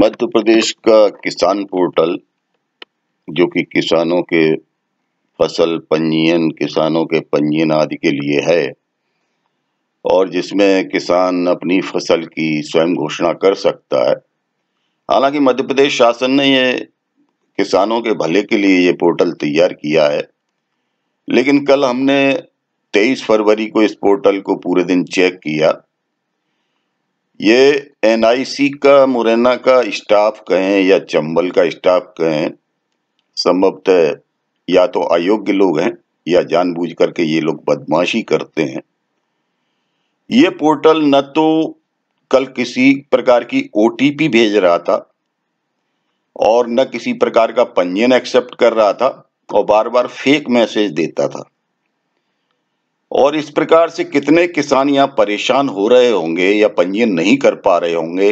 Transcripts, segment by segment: मध्य प्रदेश का किसान पोर्टल जो कि किसानों के फसल पंजीयन, किसानों के पंजीयन आदि के लिए है और जिसमें किसान अपनी फसल की स्वयं घोषणा कर सकता है। हालांकि मध्य प्रदेश शासन ने ये किसानों के भले के लिए ये पोर्टल तैयार किया है, लेकिन कल हमने 23 फरवरी को इस पोर्टल को पूरे दिन चेक किया। ये एनआईसी का, मुरैना का स्टाफ कहें या चंबल का स्टाफ कहें, संभवतः या तो अयोग्य लोग हैं या जानबूझ करके ये लोग बदमाशी करते हैं। ये पोर्टल न तो कल किसी प्रकार की ओटीपी भेज रहा था और न किसी प्रकार का पंजीयन एक्सेप्ट कर रहा था और बार बार फेक मैसेज देता था। और इस प्रकार से कितने किसान यहाँ परेशान हो रहे होंगे या पंजीयन नहीं कर पा रहे होंगे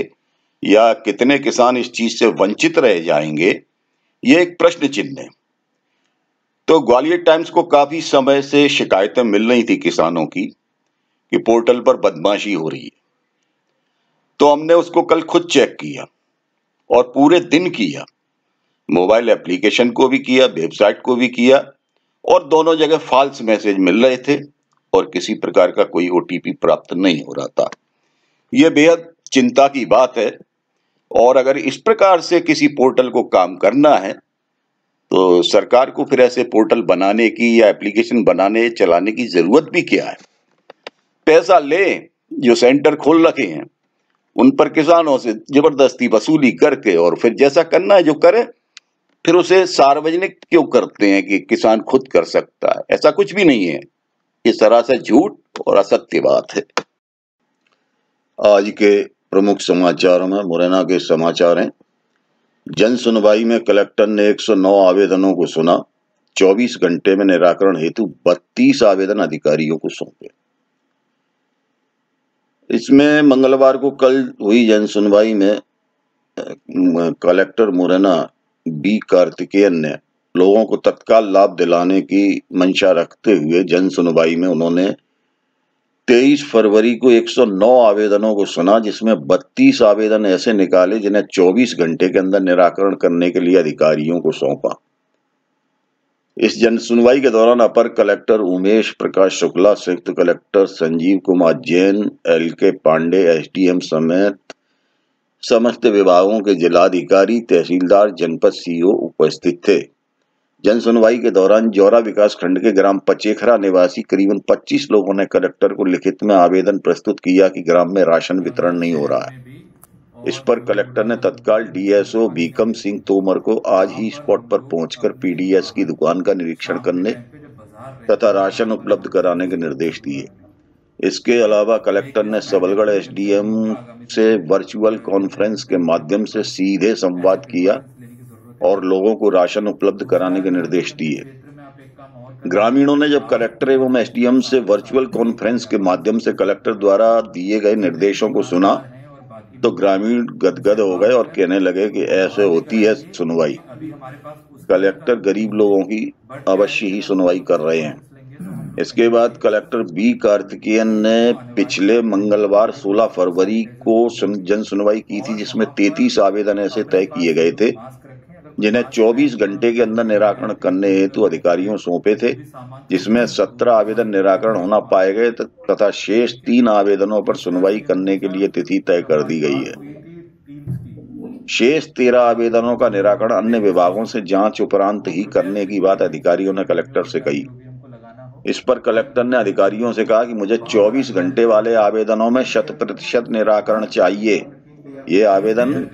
या कितने किसान इस चीज से वंचित रह जाएंगे, ये एक प्रश्न चिन्ह है। तो ग्वालियर टाइम्स को काफी समय से शिकायतें मिल रही थी किसानों की कि पोर्टल पर बदमाशी हो रही है, तो हमने उसको कल खुद चेक किया और पूरे दिन किया। मोबाइल एप्लीकेशन को भी किया, वेबसाइट को भी किया और दोनों जगह फॉल्स मैसेज मिल रहे थे और किसी प्रकार का कोई ओटीपी प्राप्त नहीं हो रहा था। यह बेहद चिंता की बात है और अगर इस प्रकार से किसी पोर्टल को काम करना है तो सरकार को फिर ऐसे पोर्टल बनाने की या एप्लीकेशन बनाने चलाने की जरूरत भी क्या है। पैसा ले, जो सेंटर खोल रखे हैं उन पर किसानों से जबरदस्ती वसूली करके और फिर जैसा करना है जो करे, फिर उसे सार्वजनिक क्यों करते हैं कि किसान खुद कर सकता है। ऐसा कुछ भी नहीं है, ये सरासर झूठ और असत्य बात है। आज के प्रमुख समाचारों में मुरैना के समाचार हैं। जन सुनवाई में कलेक्टर ने 109 आवेदनों को सुना, 24 घंटे में निराकरण हेतु 32 आवेदन अधिकारियों को सौंपे। इसमें मंगलवार को कल हुई जन सुनवाई में कलेक्टर मुरैना बी कार्तिकेयन ने लोगों को तत्काल लाभ दिलाने की मंशा रखते हुए जन सुनवाई में उन्होंने 23 फरवरी को 109 आवेदनों को सुना, जिसमें 32 आवेदन ऐसे निकाले जिन्हें 24 घंटे के अंदर निराकरण करने के लिए अधिकारियों को सौंपा। इस जन सुनवाई के दौरान अपर कलेक्टर उमेश प्रकाश शुक्ला, संयुक्त collector Sanjeev Kumar Jain, LK Pandey, SDM समेत समस्त विभागों के जिलाधिकारी, तहसीलदार, जनपद सीईओ उपस्थित थे। जन सुनवाई के दौरान जौरा विकास खंड के ग्राम पचेखरा निवासी करीबन 25 लोगों ने कलेक्टर को लिखित में आवेदन प्रस्तुत किया कि ग्राम में राशन वितरण नहीं हो रहा है। इस पर कलेक्टर ने तत्काल डीएसओ बीक्रम सिंह तोमर को आज ही स्पॉट पर पहुंचकर पीडीएस की दुकान का निरीक्षण करने तथा राशन उपलब्ध कराने के निर्देश दिए। इसके अलावा कलेक्टर ने सबलगढ़ एसडीएम से वर्चुअल कॉन्फ्रेंस के माध्यम से सीधे संवाद किया और लोगों को राशन उपलब्ध कराने के निर्देश दिए। ग्रामीणों ने जब कलेक्टर एवं एसडीएम से वर्चुअल कॉन्फ्रेंस के माध्यम से कलेक्टर द्वारा दिए गए निर्देशों को सुना तो ग्रामीण गदगद हो गए और कहने लगे कि ऐसे होती है सुनवाई, कलेक्टर गरीब लोगों की अवश्य ही सुनवाई कर रहे हैं। इसके बाद कलेक्टर बी कार्तिकेयन ने पिछले मंगलवार 16 फरवरी को जन सुनवाई की थी, जिसमें 33 आवेदन ऐसे तय किए गए थे जिन्हें 24 घंटे के अंदर निराकरण करने हेतु अधिकारियों सौंपे थे, जिसमें 17 आवेदन निराकरण होना पाए गए तथा शेष 3 आवेदनों पर सुनवाई करने के लिए तिथि तय कर दी गई है। शेष 13 आवेदनों का निराकरण अन्य विभागों से जांच उपरांत ही करने की बात अधिकारियों ने कलेक्टर से कही। इस पर कलेक्टर ने अधिकारियों से कहा कि मुझे 24 घंटे वाले आवेदनों में 100% निराकरण चाहिए, ये आवेदन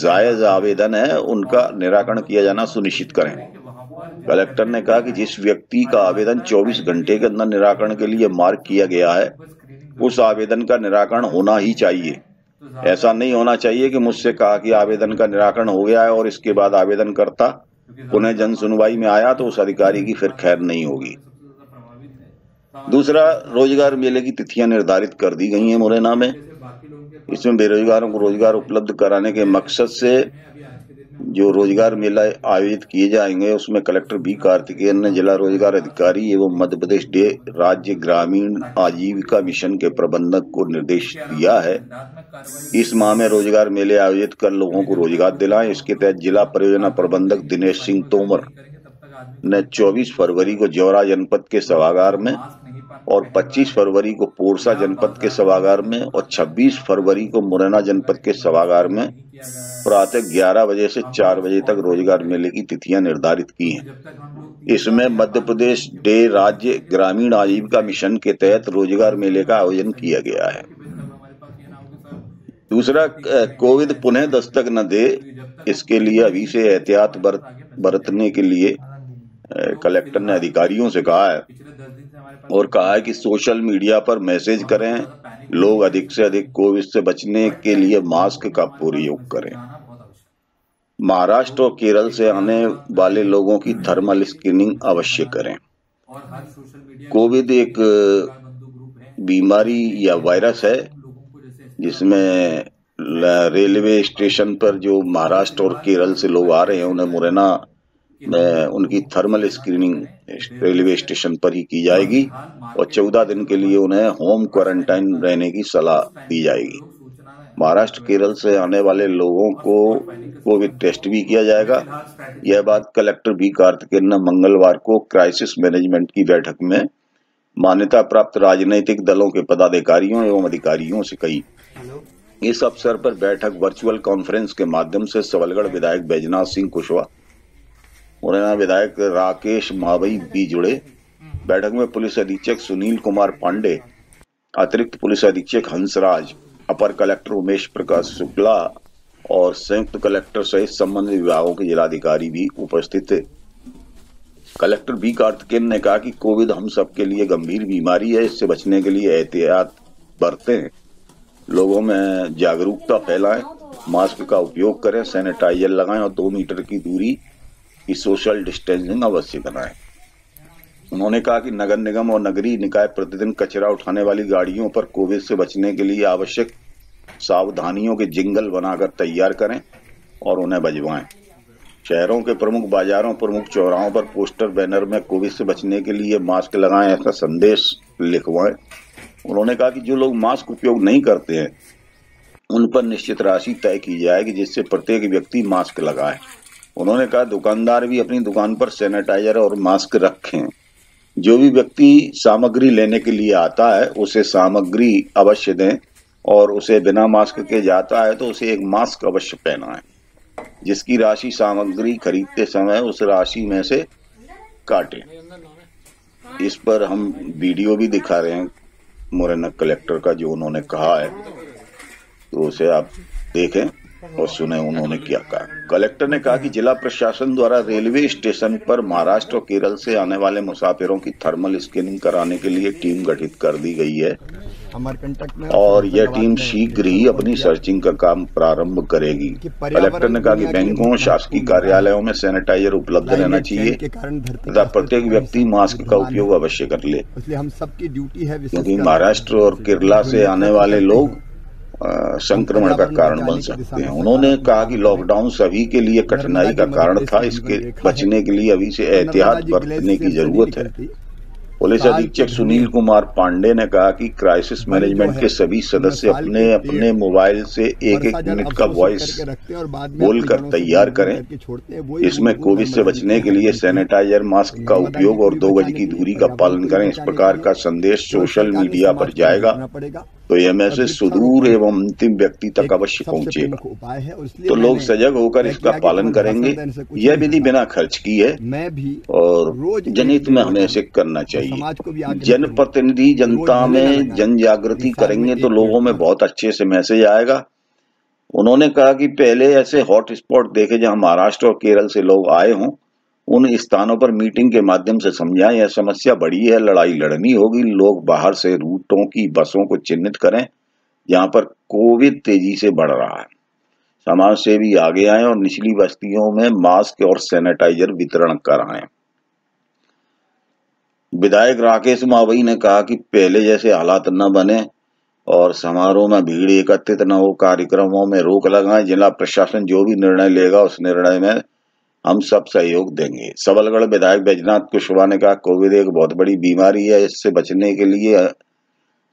जायज आवेदन है, उनका निराकरण किया जाना सुनिश्चित करें। कलेक्टर ने कहा कि जिस व्यक्ति का आवेदन 24 घंटे के अंदर निराकरण के लिए मार्क किया गया है उस आवेदन का निराकरण होना ही चाहिए। ऐसा नहीं होना चाहिए कि मुझसे कहा कि आवेदन का निराकरण हो गया है और इसके बाद आवेदनकर्ता पुनः जन सुनवाई में आया तो उस अधिकारी की फिर खैर नहीं होगी। दूसरा, रोजगार मेले की तिथियां निर्धारित कर दी गई हैं मुरैना में। इसमें बेरोजगारों को रोजगार उपलब्ध कराने के मकसद से जो रोजगार मेला आयोजित किए जाएंगे उसमें कलेक्टर बी कार्तिकेयन ने जिला रोजगार अधिकारी एवं मध्यप्रदेश राज्य ग्रामीण आजीविका मिशन के प्रबंधक को निर्देश दिया है इस माह में रोजगार मेले आयोजित कर लोगों को रोजगार दिलाएं। इसके तहत जिला परियोजना प्रबंधक दिनेश सिंह तोमर ने 24 फरवरी को जौरा जनपद के सभागार में और 25 फरवरी को पोरसा जनपद के सभागार में और 26 फरवरी को मुरैना जनपद के सभागार में प्रातः 11 बजे से 4 बजे तक रोजगार मेले की तिथियां निर्धारित की हैं। इसमें मध्य प्रदेश डे राज्य ग्रामीण आजीविका मिशन के तहत रोजगार मेले का आयोजन किया गया है। दूसरा, कोविड पुनः दस्तक न दे, इसके लिए अभी से एहतियात बरतने के लिए कलेक्टर ने अधिकारियों से कहा है और कहा है कि सोशल मीडिया पर मैसेज करें, लोग अधिक से अधिक कोविड से बचने के लिए मास्क का प्रयोग करें। महाराष्ट्र और केरल से आने वाले लोगों की थर्मल स्क्रीनिंग अवश्य करें। कोविड एक बीमारी या वायरस है जिसमें रेलवे स्टेशन पर जो महाराष्ट्र और केरल से लोग आ रहे हैं उन्हें मुरैना में उनकी थर्मल स्क्रीनिंग रेलवे स्टेशन पर ही की जाएगी और 14 दिन के लिए उन्हें होम क्वारंटाइन रहने की सलाह दी जाएगी। महाराष्ट्र केरल से आने वाले लोगों को कोविड टेस्ट भी किया जाएगा। यह बात कलेक्टर बी कार्तिकेयन ने मंगलवार को क्राइसिस मैनेजमेंट की बैठक में मान्यता प्राप्त राजनीतिक दलों के पदाधिकारियों एवं अधिकारियों से कही। इस अवसर पर बैठक वर्चुअल कॉन्फ्रेंस के माध्यम से सबलगढ़ विधायक बैजनाथ सिंह कुशवाहा, मुरैना विधायक राकेश मावई भी जुड़े। बैठक में पुलिस अधीक्षक सुनील कुमार पांडे, अतिरिक्त पुलिस अधीक्षक हंसराज, अपर कलेक्टर उमेश प्रकाश शुक्ला और संयुक्त कलेक्टर सहित संबंधित विभागों के जिलाधिकारी भी उपस्थित थे। कलेक्टर बी कार्तिकेयन ने कहा कि कोविड हम सबके लिए गंभीर बीमारी है, इससे बचने के लिए एहतियात बरतें, लोगों में जागरूकता फैलाएं, मास्क का उपयोग करें, सैनिटाइजर लगाएं और 2 मीटर की दूरी की सोशल डिस्टेंसिंग अवश्य बनाएं। उन्होंने कहा कि नगर निगम और नगरीय निकाय प्रतिदिन कचरा उठाने वाली गाड़ियों पर कोविड से बचने के लिए आवश्यक सावधानियों के जिंगल बनाकर तैयार करें और उन्हें बजवाएं। शहरों के प्रमुख बाजारों, प्रमुख चौराहों पर पोस्टर बैनर में कोविड से बचने के लिए मास्क लगाएं ऐसा संदेश लिखवाएं। उन्होंने कहा कि जो लोग मास्क उपयोग नहीं करते हैं उन पर निश्चित राशि तय की जाएगी जिससे प्रत्येक व्यक्ति मास्क लगाए। उन्होंने कहा दुकानदार भी अपनी दुकान पर सैनिटाइजर और मास्क रखें। जो भी व्यक्ति सामग्री लेने के लिए आता है उसे सामग्री अवश्य दें और उसे बिना मास्क के जाता है तो उसे एक मास्क अवश्य पहनाएं। जिसकी राशि सामग्री खरीदते समय उस राशि में से काटें। इस पर हम वीडियो भी दिखा रहे हैं मुरैना कलेक्टर का जो उन्होंने कहा है, तो उसे आप देखें और सुने उन्होंने क्या कहा। कलेक्टर ने कहा कि जिला प्रशासन द्वारा रेलवे स्टेशन पर महाराष्ट्र और केरल से आने वाले मुसाफिरों की थर्मल स्कैनिंग कराने के लिए टीम गठित कर दी गई है और यह टीम शीघ्र ही अपनी सर्चिंग का काम प्रारंभ करेगी। कलेक्टर ने कहा कि बैंकों, शासकीय कार्यालयों में सैनिटाइजर उपलब्ध रहना चाहिए तथा प्रत्येक व्यक्ति मास्क का उपयोग अवश्य कर ले, क्योंकि महाराष्ट्र और केरला से आने वाले लोग संक्रमण का कारण बन सकते हैं। उन्होंने कहा कि लॉकडाउन सभी के लिए कठिनाई का कारण था, इसके बचने के लिए अभी से एहतियात बरतने की जरूरत है। पुलिस अधीक्षक सुनील कुमार पांडे ने कहा कि क्राइसिस मैनेजमेंट के सभी सदस्य अपने अपने मोबाइल से एक एक मिनट का वॉइस बोलकर तैयार करें। इसमें कोविड से बचने के लिए सैनिटाइजर, मास्क का उपयोग और 2 गज की दूरी का पालन करें। इस प्रकार का संदेश सोशल मीडिया पर जाएगा तो यह मैसेज सुदूर एवं अंतिम व्यक्ति तक अवश्य पहुंचेगा, तो लोग सजग होकर इसका पालन करेंगे। यह विधि बिना खर्च की है और जनहित में हमें ऐसे करना चाहिए। जनप्रतिनिधि जनता में जन जागृति करेंगे तो लोगों में बहुत अच्छे से मैसेज आएगा। उन्होंने कहा कि पहले ऐसे हॉटस्पॉट देखे जहां महाराष्ट्र और केरल से लोग आए हों, उन स्थानों पर मीटिंग के माध्यम से समझाएं यह समस्या बड़ी है, लड़ाई लड़नी होगी। लोग बाहर से रूटों की बसों को चिन्हित करें जहां पर कोविड तेजी से बढ़ रहा है। समाज से भी आगे आएं और निचली बस्तियों में मास्क और सैनिटाइजर वितरण कराएं। विधायक राकेश मावई ने कहा कि पहले जैसे हालात न बने और समारोह में भीड़ एकत्रित न हो, कार्यक्रमों में रोक लगाएं। जिला प्रशासन जो भी निर्णय लेगा उस निर्णय में हम सब सहयोग देंगे। सबलगढ़ विधायक बैजनाथ कुशवाहा ने कहा कोविड एक बहुत बड़ी बीमारी है, इससे बचने के लिए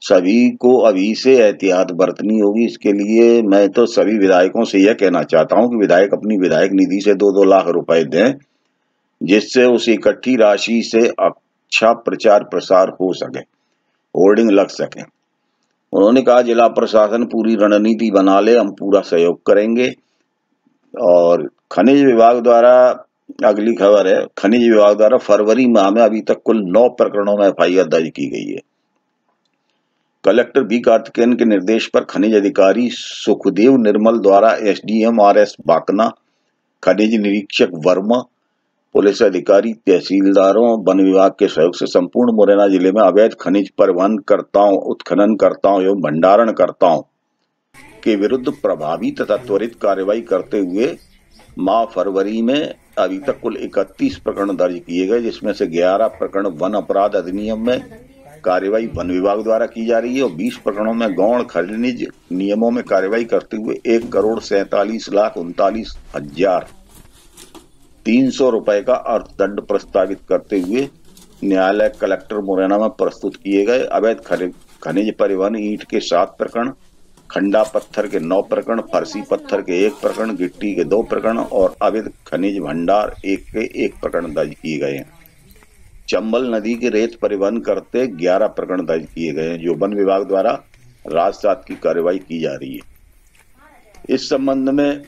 सभी को अभी से एहतियात बरतनी होगी। इसके लिए मैं तो सभी विधायकों से यह कहना चाहता हूं कि विधायक अपनी विधायक निधि से 2-2 लाख रुपए दें, जिससे उस इकट्ठी राशि से अच्छा प्रचार प्रसार हो सके, होर्डिंग लग सके। उन्होंने कहा जिला प्रशासन पूरी रणनीति बना ले, हम पूरा सहयोग करेंगे। और खनिज विभाग द्वारा, अगली खबर है, खनिज विभाग द्वारा फरवरी माह में अभी तक कुल 9 प्रकरणों में FIR दर्ज की गई है। कलेक्टर बी कार्तिकेयन के निर्देश पर खनिज अधिकारी सुखदेव निर्मल द्वारा SDM RS बाकना, खनिज निरीक्षक वर्मा, पुलिस अधिकारी, तहसीलदारों, वन विभाग के सहयोग से संपूर्ण मुरैना जिले में अवैध खनिज परिवहनकर्ताओं, उत्खननकर्ताओं एवं भंडारणकर्ताओं के विरुद्ध प्रभावी तथा त्वरित कार्रवाई करते हुए माह फरवरी में अभी तक कुल 31 प्रकरण दर्ज किए गए, जिसमें से 11 प्रकरण वन अपराध अधिनियम में कार्यवाही वन विभाग द्वारा की जा रही है और 20 प्रकरणों में गौण खनिज नियमों में कार्यवाही करते हुए 1,47,39,300 रुपए का अर्थदंड प्रस्तावित करते हुए न्यायालय कलेक्टर मुरैना में प्रस्तुत किए गए। अवैध खनिज परिवहन ईंट के 7 प्रकरण, खंडा पत्थर के 9 प्रकरण, फरसी पत्थर के 1 प्रकरण, गिट्टी के 2 प्रकरण और अवैध खनिज भंडार 1 के 1 प्रकरण दर्ज किए गए हैं। चंबल नदी के रेत परिवहन करते 11 प्रकरण दर्ज किए गए हैं, जो वन विभाग द्वारा राजसात की कार्रवाई की जा रही है। इस संबंध में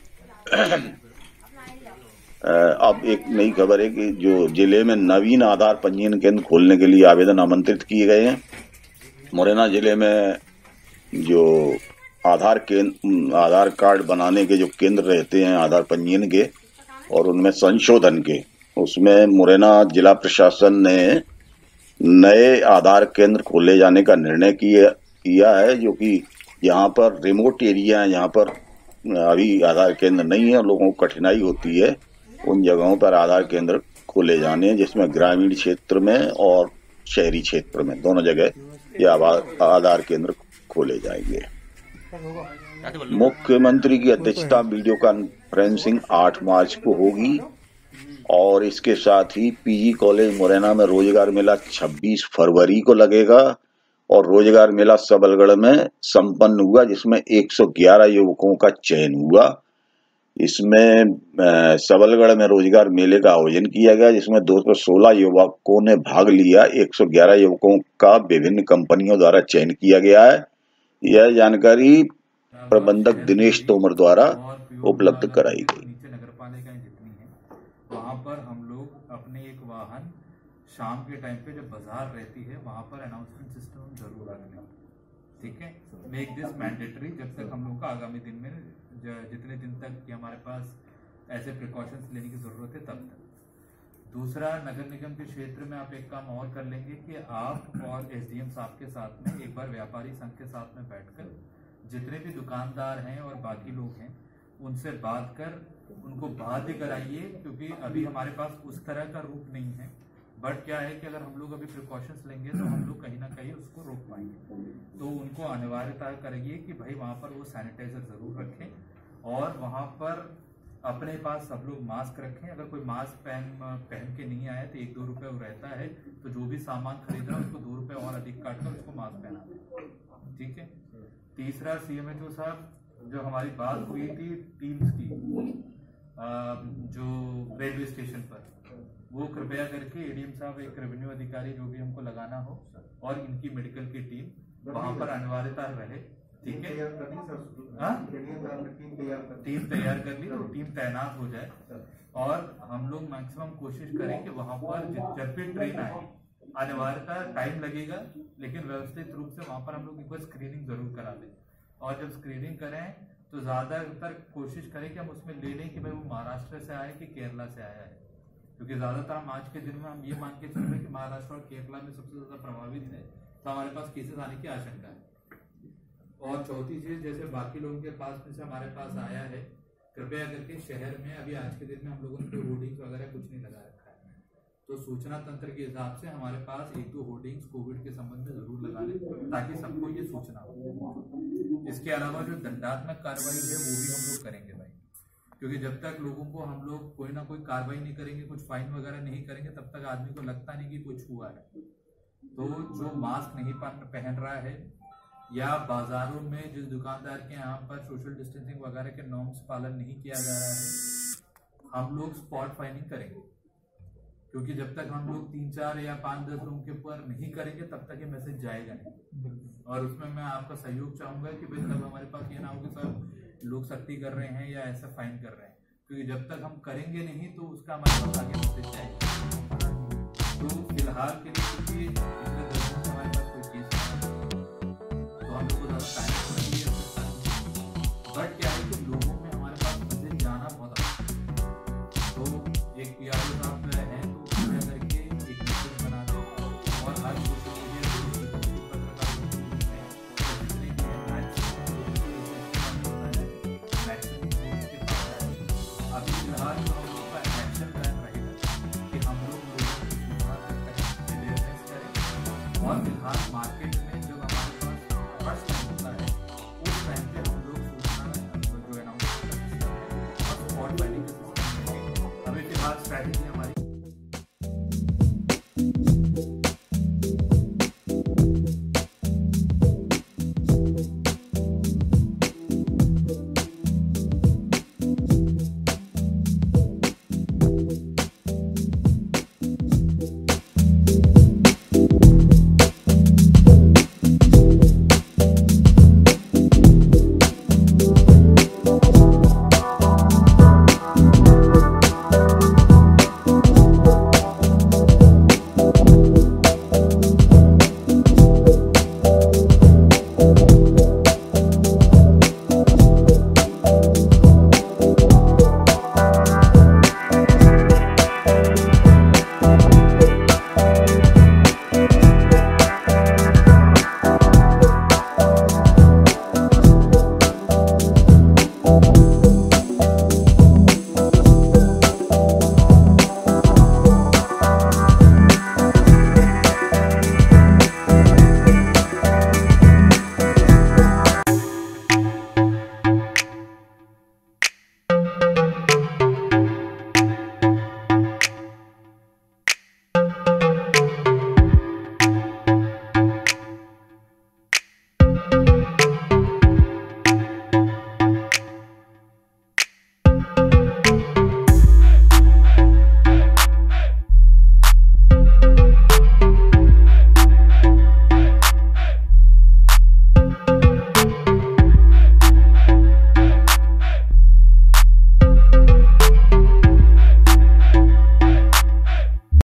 अब एक नई खबर है कि जो जिले में नवीन आधार पंजीयन केंद्र खोलने के लिए आवेदन आमंत्रित किए गए हैं। मुरैना जिले में जो आधार कार्ड बनाने के जो केंद्र रहते हैं आधार पंजीयन के और उनमें संशोधन के, उसमें मुरैना जिला प्रशासन ने नए आधार केंद्र खोले जाने का निर्णय किया है, जो कि यहाँ पर रिमोट एरिया है, यहाँ पर अभी आधार केंद्र नहीं है, लोगों को कठिनाई होती है, उन जगहों पर आधार केंद्र खोले जाने हैं, जिसमें ग्रामीण क्षेत्र में और शहरी क्षेत्र में दोनों जगह ये आधार केंद्र खोले जाएंगे। मुख्यमंत्री की अध्यक्षता वीडियो कॉन्फ्रेंसिंग 8 मार्च को होगी और इसके साथ ही PG कॉलेज मुरैना में रोजगार मेला 26 फरवरी को लगेगा और रोजगार मेला सबलगढ़ में संपन्न हुआ, जिसमें 111 युवकों का चयन हुआ। इसमें सबलगढ़ में रोजगार मेले का आयोजन किया गया, जिसमें 216 युवकों ने भाग लिया। 111 युवकों का विभिन्न कंपनियों द्वारा चयन किया गया है। यह जानकारी प्रबंधक दिनेश तोमर द्वारा उपलब्ध कराई गई। वहाँ पर हम लोग अपने एक वाहन शाम के टाइम पे जब बाजार रहती है वहाँ पर अनाउंसमेंट सिस्टम जरूर रखना, ठीक है? Make this mandatory. जब तक हम लोग का आगामी दिन में जितने दिन तक कि हमारे पास ऐसे प्रिकॉशंस लेने की ज़रूरत है तब तक। दूसरा, नगर निगम के क्षेत्र में आप एक काम और कर लेंगे कि आप और SDM साहब के साथ में एक बार व्यापारी संघ के साथ में बैठ कर जितने भी दुकानदार हैं और बाकी लोग हैं उनसे बात कर उनको बाध्य कराइए, क्योंकि अभी हमारे पास उस तरह का रूप नहीं है। बट क्या है कि अगर हम लोग अभी प्रिकॉशंस लेंगे तो हम लोग कहीं ना कहीं उसको रोक पाएंगे। तो उनको अनिवार्यता करिए कि भाई वहाँ पर वो सैनिटाइजर जरूर रखें और वहाँ पर अपने पास सब लोग मास्क रखें। अगर कोई मास्क पहन के नहीं आया तो 1-2 रुपये वो रहता है, तो जो भी सामान खरीदा उसको 2 रुपये और अधिक काट कर उसको मास्क पहना दें, ठीक है? तीसरा, CMHO साहब जो हमारी बात हुई थी टीम्स की जो रेलवे स्टेशन पर, वो कृपया करके ADM साहब, एक रेवेन्यू अधिकारी जो भी हमको लगाना हो और इनकी मेडिकल की टीम वहाँ पर अनिवार्यता रहे, ठीक है? टीम तैयार कर ली तो टीम तैनात हो जाए और हम लोग मैक्सिमम कोशिश करें कि वहाँ पर जब भी ट्रेन आए अनिवार्यता टाइम लगेगा, लेकिन व्यवस्थित रूप से वहाँ पर हम लोग एक बार स्क्रीनिंग जरूर करा दें। और जब स्क्रीनिंग करें तो ज़्यादातर कोशिश करें कि हम उसमें ले लें कि भाई वो महाराष्ट्र से आए कि केरला से आया है, क्योंकि ज़्यादातर हम आज के दिन में हम ये मान के चल रहे हैं कि महाराष्ट्र और केरला में सबसे ज़्यादा प्रभावित है, तो हमारे पास केसेस आने की आशंका है। और चौथी चीज़, जैसे बाकी लोगों के पास में से हमारे पास आया है, कृपया करके शहर में अभी आज के दिन में हम लोगों ने होर्डिंग्स वगैरह कुछ नहीं लगा रखा है, तो सूचना तंत्र के हिसाब से हमारे पास 1-2 होर्डिंग्स कोविड के संबंध में जरूर लगा लें ताकि सबको ये सूचना हो। इसके अलावा जो दंडात्मक कार्रवाई है वो भी हम लोग करेंगे भाई, क्योंकि जब तक लोगों को हम लोग कोई ना कोई कार्रवाई नहीं करेंगे, कुछ फाइन वगैरह नहीं करेंगे, तब तक आदमी को लगता नहीं कि कुछ हुआ है। तो जो मास्क नहीं पहन रहा है या बाजारों में जिस दुकानदार के यहाँ पर सोशल डिस्टेंसिंग वगैरह के नॉर्म्स पालन नहीं किया जा रहा है, हम लोग स्पॉट फाइनिंग करेंगे, क्योंकि जब तक हम लोग 3, 4 या 5, 10 लोगों के ऊपर नहीं करेंगे तब तक ये मैसेज जाएगा नहीं। और उसमें मैं आपका सहयोग चाहूंगा कि भाई तब हमारे पास ये ना हो कि सब लोग सख्ती कर रहे हैं या ऐसा फाइन कर रहे हैं, क्योंकि जब तक हम करेंगे नहीं तो उसका हमारे पास आगे मैसेज जाएगा। तो फिलहाल के लिए